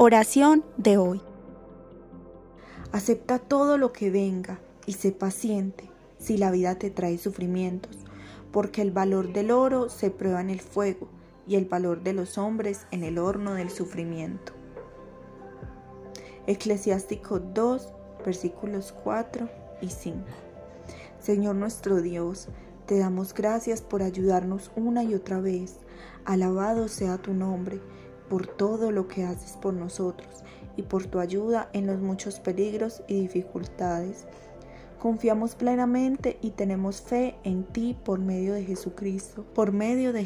Oración de hoy. Acepta todo lo que venga y sé paciente si la vida te trae sufrimientos, porque el valor del oro se prueba en el fuego y el valor de los hombres en el horno del sufrimiento. Eclesiástico 2, versículos 4 y 5. Señor nuestro Dios, te damos gracias por ayudarnos una y otra vez. Alabado sea tu nombre por todo lo que haces por nosotros y por tu ayuda en los muchos peligros y dificultades. Confiamos plenamente y tenemos fe en ti por medio de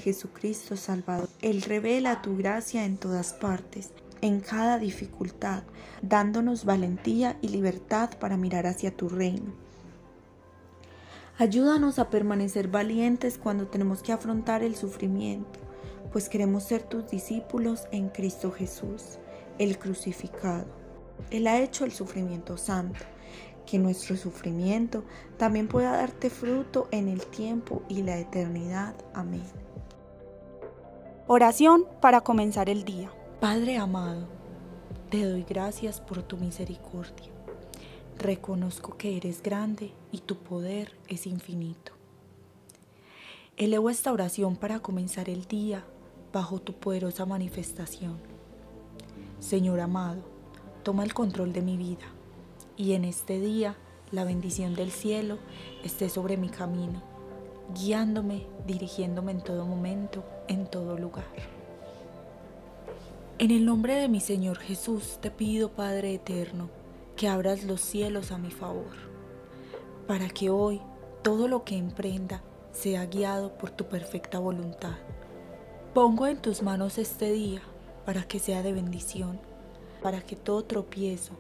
Jesucristo Salvador. Él revela tu gracia en todas partes, en cada dificultad, dándonos valentía y libertad para mirar hacia tu reino. Ayúdanos a permanecer valientes cuando tenemos que afrontar el sufrimiento, pues queremos ser tus discípulos en Cristo Jesús, el crucificado. Él ha hecho el sufrimiento santo, que nuestro sufrimiento también pueda darte fruto en el tiempo y la eternidad. Amén. Oración para comenzar el día. Padre amado, te doy gracias por tu misericordia. Reconozco que eres grande y tu poder es infinito. Elevo esta oración para comenzar el día bajo tu poderosa manifestación. Señor amado, toma el control de mi vida y en este día la bendición del cielo esté sobre mi camino, guiándome, dirigiéndome en todo momento, en todo lugar. En el nombre de mi Señor Jesús te pido, Padre eterno, que abras los cielos a mi favor, para que hoy todo lo que emprenda sea guiado por tu perfecta voluntad. Pongo en tus manos este día para que sea de bendición, para que todo tropiezo,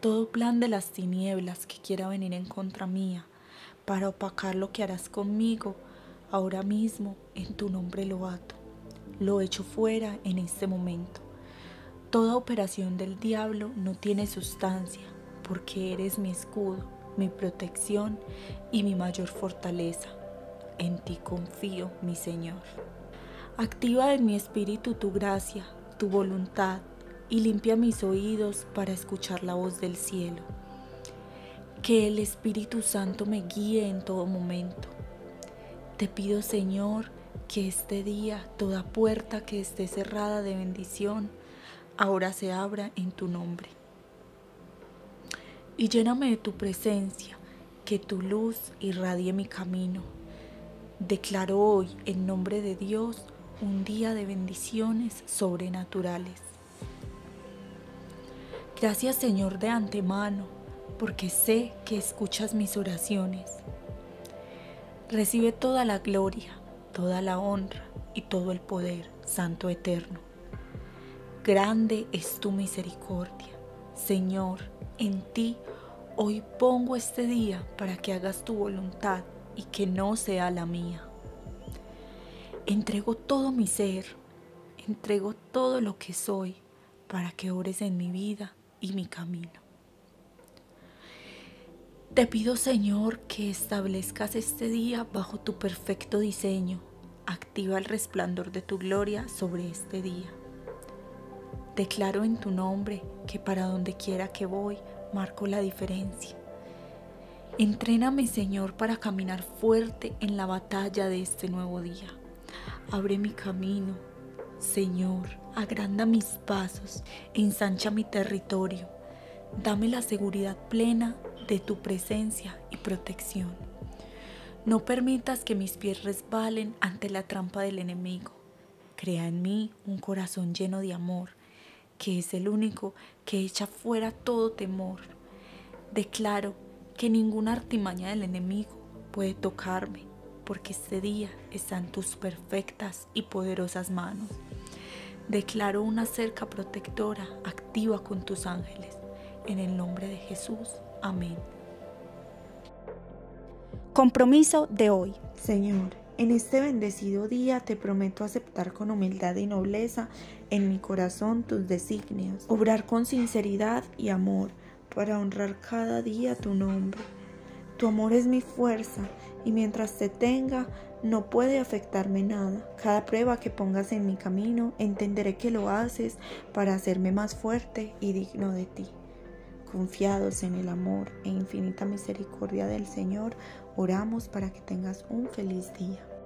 todo plan de las tinieblas que quiera venir en contra mía, para opacar lo que harás conmigo, ahora mismo en tu nombre lo ato, lo echo fuera en este momento. Toda operación del diablo no tiene sustancia, porque eres mi escudo, mi protección y mi mayor fortaleza. En ti confío, mi Señor. Activa en mi espíritu tu gracia, tu voluntad, y limpia mis oídos para escuchar la voz del cielo. Que el Espíritu Santo me guíe en todo momento. Te pido, Señor, que este día toda puerta que esté cerrada de bendición, ahora se abra en tu nombre. Y lléname de tu presencia, que tu luz irradie mi camino. Declaro hoy, en nombre de Dios, un día de bendiciones sobrenaturales. Gracias, Señor, de antemano, porque sé que escuchas mis oraciones. Recibe toda la gloria, toda la honra y todo el poder, Santo Eterno. Grande es tu misericordia. Señor, en ti hoy pongo este día para que hagas tu voluntad y que no sea la mía. Entrego todo mi ser, entrego todo lo que soy para que ores en mi vida y mi camino. Te pido, Señor, que establezcas este día bajo tu perfecto diseño. Activa el resplandor de tu gloria sobre este día. Declaro en tu nombre que para donde quiera que voy, marco la diferencia. Entréname, Señor, para caminar fuerte en la batalla de este nuevo día. Abre mi camino, Señor, agranda mis pasos, ensancha mi territorio. Dame la seguridad plena de tu presencia y protección. No permitas que mis pies resbalen ante la trampa del enemigo. Crea en mí un corazón lleno de amor, que es el único que echa fuera todo temor. Declaro que ninguna artimaña del enemigo puede tocarme, porque este día está en tus perfectas y poderosas manos. Declaro una cerca protectora activa con tus ángeles. En el nombre de Jesús. Amén. Compromiso de hoy. Señor, en este bendecido día te prometo aceptar con humildad y nobleza en mi corazón tus designios, obrar con sinceridad y amor para honrar cada día tu nombre. Tu amor es mi fuerza y mientras te tenga No puede afectarme nada. Cada prueba que pongas en mi camino, entenderé que lo haces para hacerme más fuerte y digno de ti. Confiados en el amor e infinita misericordia del Señor, oramos para que tengas un feliz día.